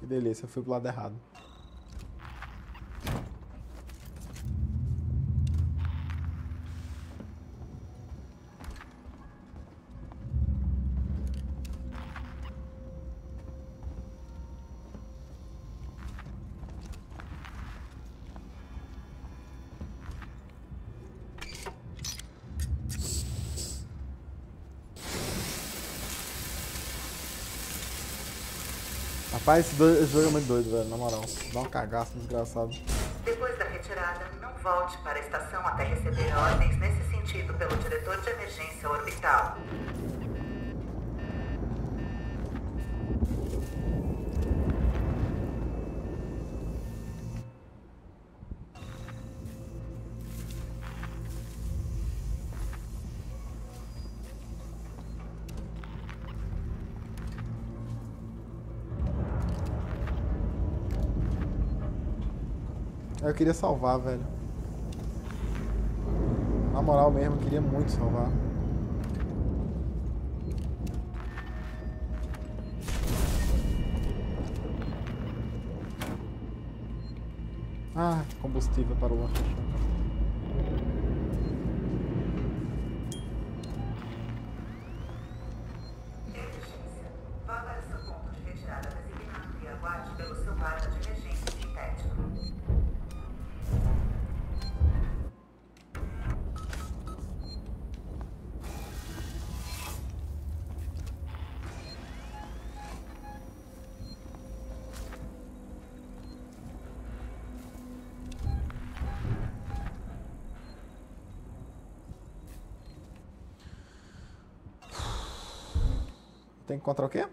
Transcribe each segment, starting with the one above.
Que delícia, eu fui pro lado errado. Rapaz, esse jogo é muito doido, velho, na moral. Dá um cagaço desgraçado. Depois da retirada, não volte para a estação até receber ordens nesse sentido pelo diretor de emergência orbital. Eu queria salvar, velho. Na moral mesmo, eu queria muito salvar. Ah, combustível para o lanche. Tem que encontrar o quê?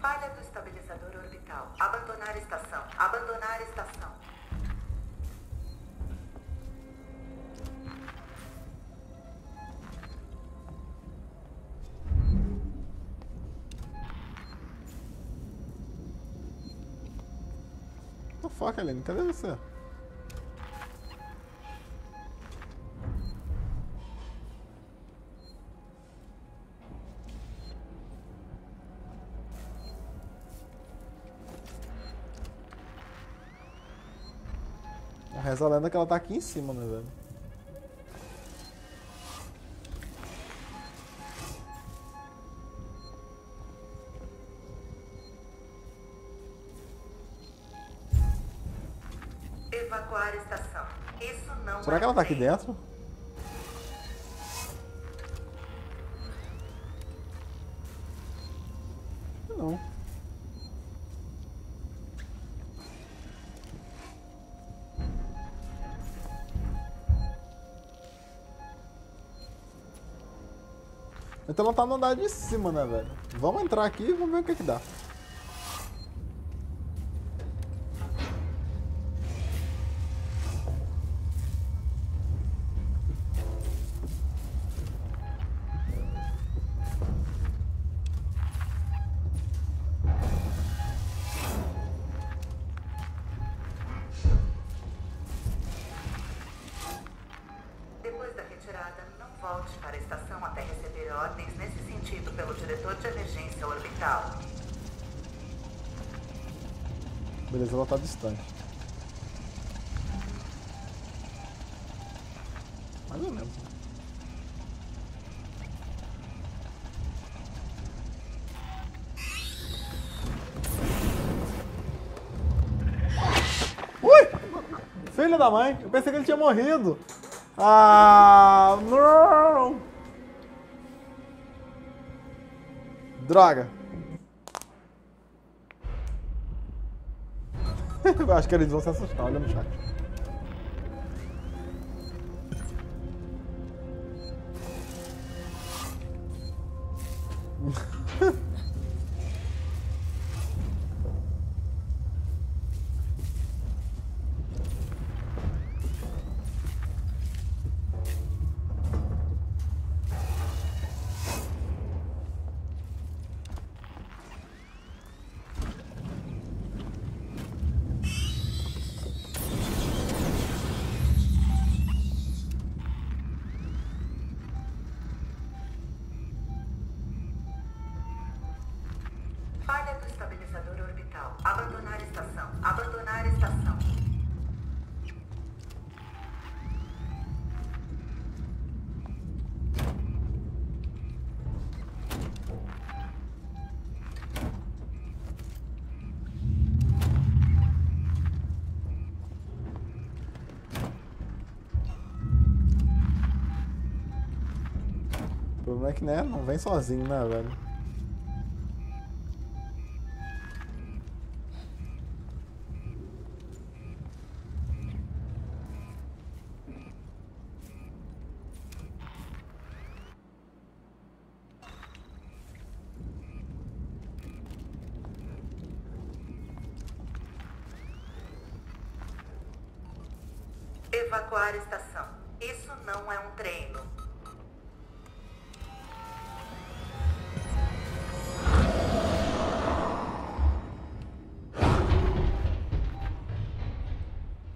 Falha do estabilizador orbital. Abandonar a estação. Abandonar a estação. Foca, Aline, cadê você? A reza lenda que ela tá aqui em cima, né, velho? Evacuar a estação. Isso não. Será que ela tá aqui dentro? Não. Então ela tá no andar de cima, né, velho? Vamos entrar aqui e vamos ver o que que dá. Volte para a estação até receber ordens nesse sentido pelo diretor de emergência orbital. Beleza, ela tá distante. Mais ou menos. Ui! Filho da mãe, eu pensei que ele tinha morrido. Ah, não! Droga! Eu acho que eles vão se assustar, olha no chat. problema é que, né, não vem sozinho, né, velho? Evacuar estação. Isso não é um treino.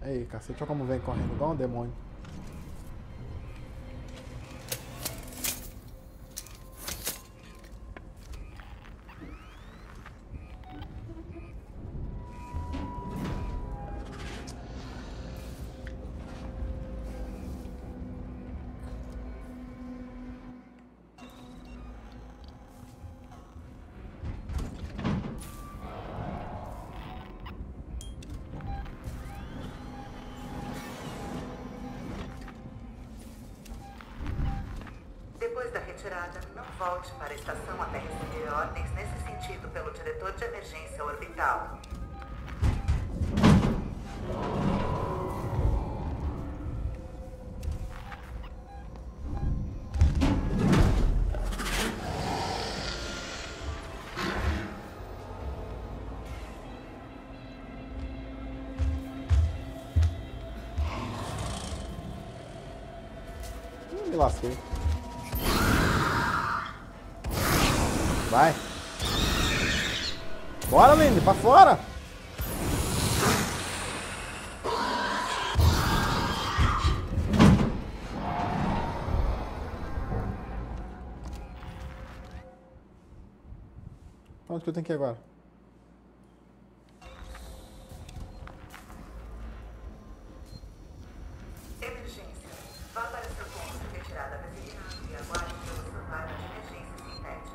Ei, cacete, olha como vem correndo igual um demônio. Depois da retirada, não volte para a estação até receber ordens nesse sentido pelo diretor de emergência orbital. Me lasquei. Vai. Bora, Aline, pra fora. Onde que eu tenho que ir agora? Emergência. Vá para seu ponto de retirada designado e aguarde pelo celular de emergência sintética.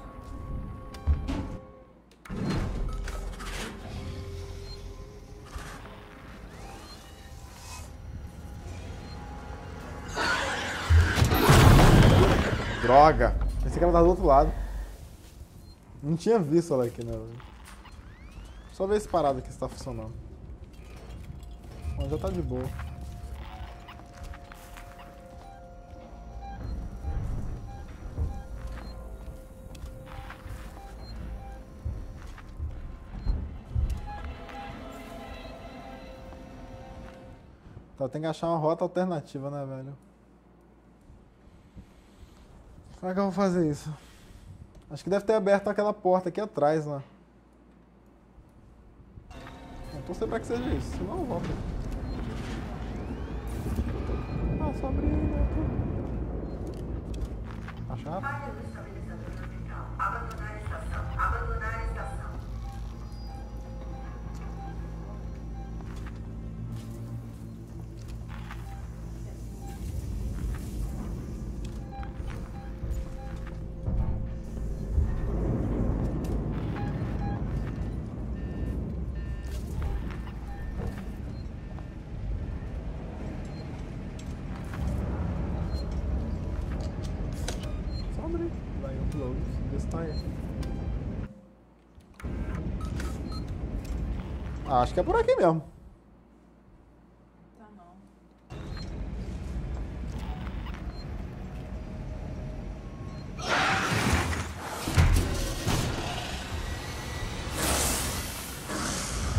Droga! Pensei que ela tava do outro lado. Não tinha visto ela aqui, né? Só ver esse parado aqui se tá funcionando. Bom, já tá de boa. Então tem que achar uma rota alternativa, né, velho? Como é que eu vou fazer isso? Acho que deve ter aberto aquela porta aqui atrás, né? Não tô sabendo pra que seja isso, senão eu volto. Ah, só abrir, né? Achar? Falha do estabilizador orbital. Abandonar a estação. Abandonar a estação. Ah, acho que é por aqui mesmo. Tá, não.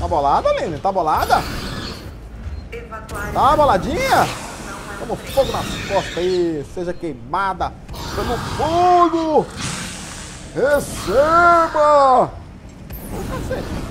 Tá bolada, Aline? Tá bolada? Tá boladinha? Toma fogo nas costas aí, seja queimada. Toma fogo! Receba! Ô, cacete!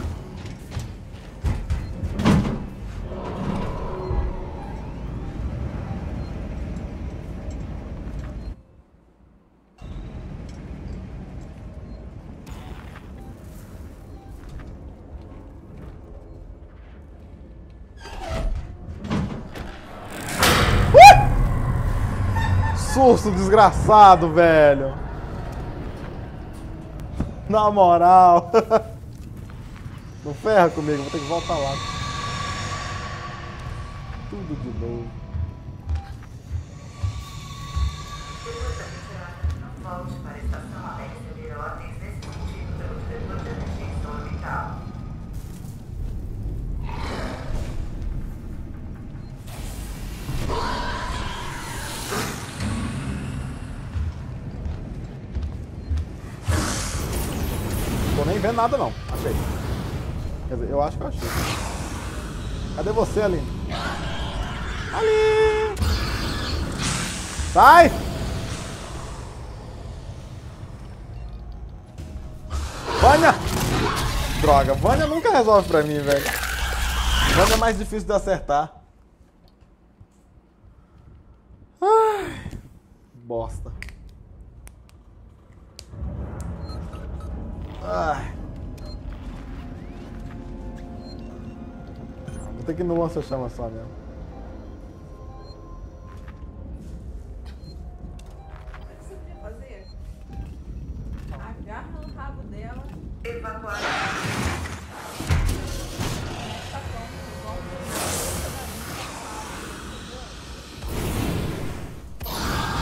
Surso desgraçado, velho. Na moral. Não ferra comigo, vou ter que voltar lá. Tudo de novo. Volte para a estação até receber ordens desse sentido pelo diretor de emergência orbital. Tô nem vendo nada não, achei. Quer dizer, eu acho que eu achei. Cadê você, Aline? Aline! Sai! Vânia! Droga, Vânia nunca resolve pra mim, velho. Vânia é mais difícil de acertar. Ai, bosta. Ai. Vou ter que ir no lança-chama só mesmo.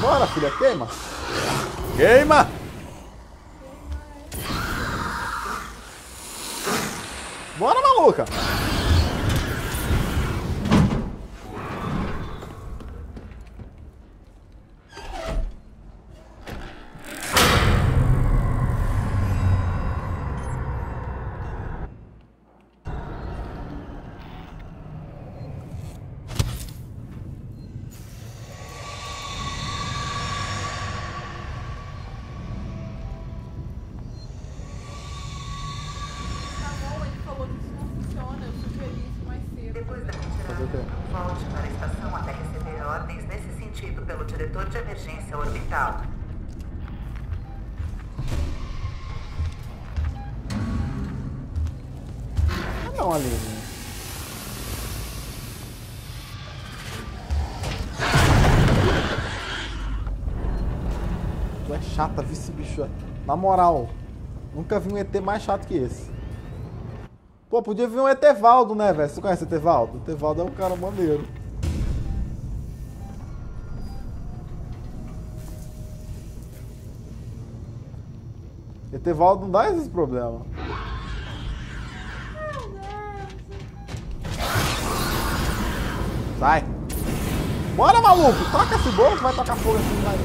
Bora, filha, queima! Queima! Bora, maluca! Volte para a estação até receber ordens nesse sentido pelo diretor de emergência orbital. Ah, não, Aline. Tu é chata, vice bicho. Na moral, nunca vi um ET mais chato que esse. Pô, podia vir um ET Valdo, né, velho? Você conhece o ET Valdo? O ET Valdo é um cara maneiro. ET Valdo não dá esses problemas. Sai! Bora, maluco! Toca esse bolo que vai tocar fogo assim, vai.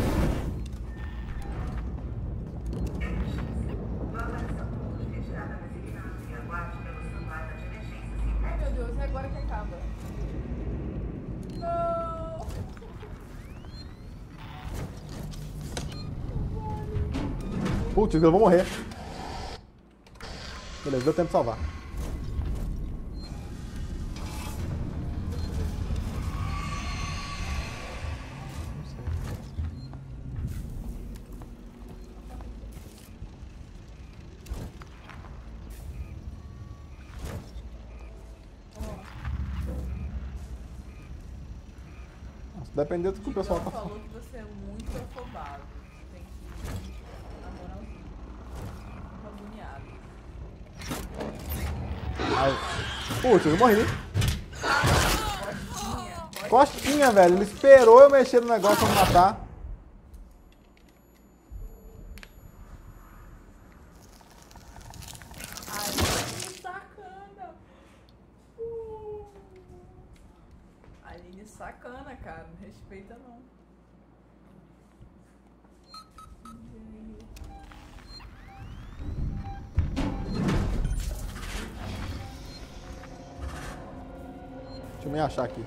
Putz, eu vou morrer. Beleza, deu tempo de salvar. Nossa, dependendo do que o pessoal tá falando. Falou que você é muito afobado. Putz, eu morri. Costinha, velho. Ele esperou eu mexer no negócio pra me matar. Ai, que sacana. Aline, sacana, cara. Não respeita, não. Deixa eu me achar aqui.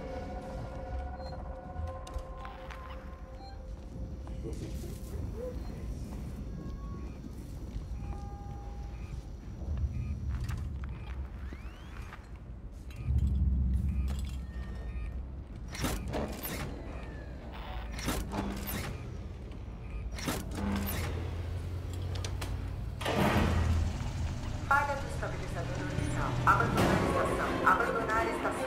Falha do estabilizador original. Abandonar a estação. Abandonar a estação.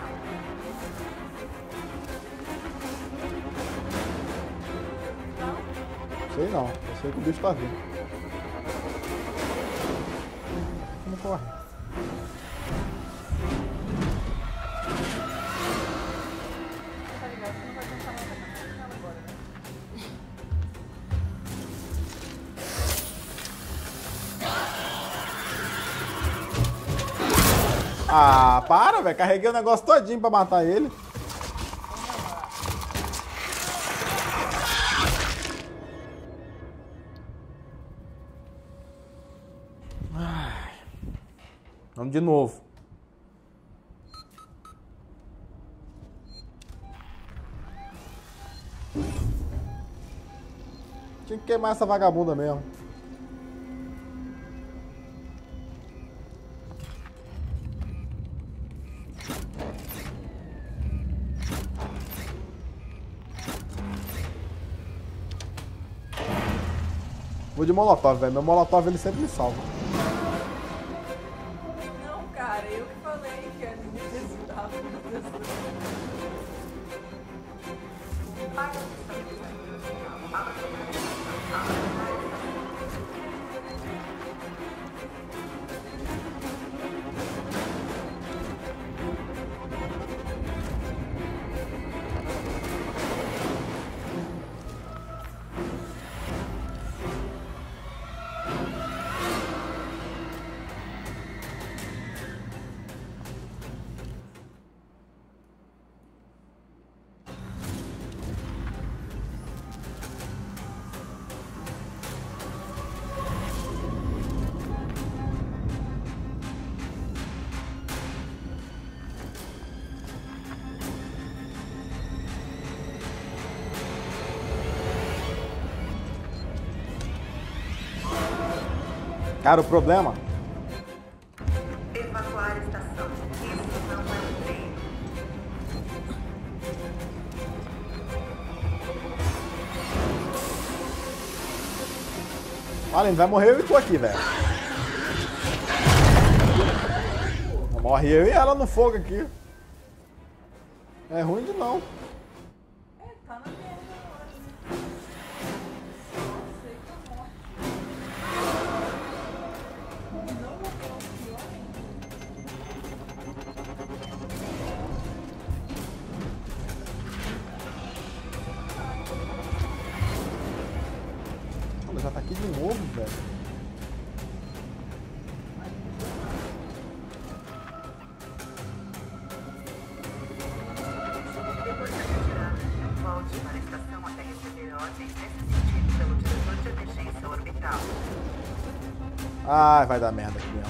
Sei não, eu sei que o bicho tá vindo. Como corre? Tá ligado, você não vai tentar matar agora, né? Ah, para, velho. Carreguei o negócio todinho pra matar ele. Ai. Vamos de novo. Tinha que queimar essa vagabunda mesmo. Vou de molotov, velho. Meu molotov, ele sempre me salva. Não, cara. Eu que falei que a Aline resultava. Cara, o problema... Evacuar a estação. Isso não é um treino. Aline, vai morrer eu e tu aqui, velho. Morre eu e ela no fogo aqui. É ruim de não. Ai, vai dar merda aqui mesmo.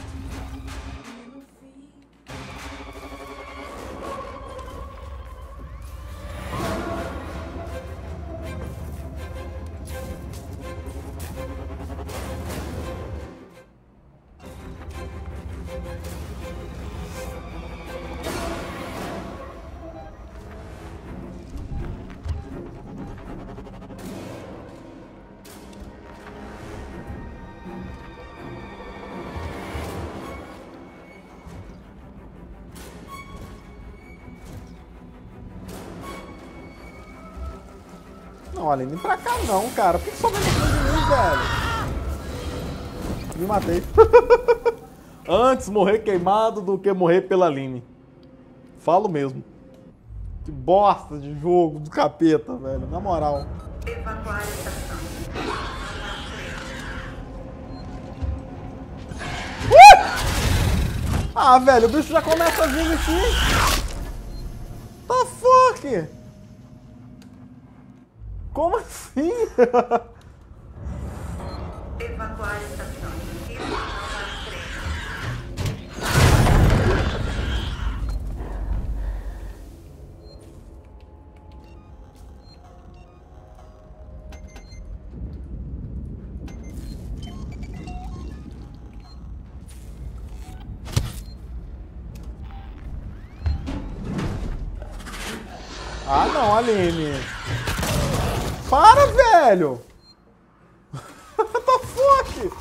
Não, Aline, vem pra cá não, cara. Por que só vem pra cima de mim, velho? Me matei. Antes morrer queimado do que morrer pela Aline. Falo mesmo. Que bosta de jogo do capeta, velho. Na moral. Evacuar a estação. Ah, velho, o bicho já começa vindo aqui. Tá fuck? Como assim? Evacuar a estação. Isso não faz treino. Ah, não, Aline. Para, velho! What the fuck?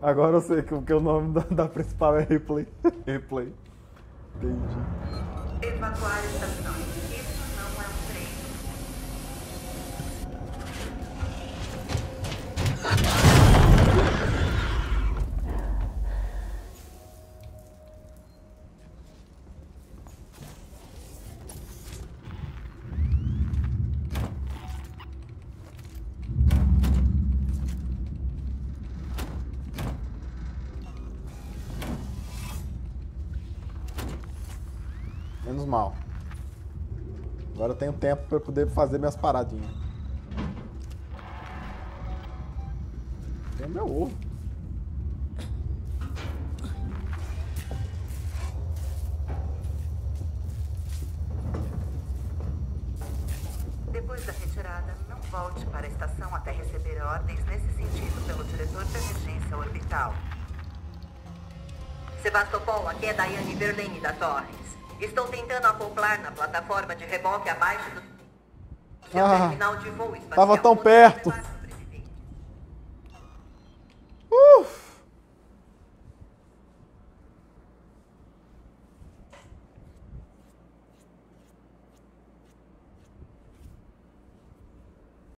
Agora eu sei que o nome da principal é replay. Replay. Entendi. Evacuar a estação. Isso não é um treino. Menos mal. Agora eu tenho tempo pra poder fazer minhas paradinhas. Tem o meu ovo. Depois da retirada, não volte para a estação até receber ordens nesse sentido pelo diretor de emergência orbital. Sebastopol, aqui é Dayane Berlene da Torres. Estou tentando acoplar na plataforma de reboque abaixo do seu terminal de voo espacial. Tava tão perto!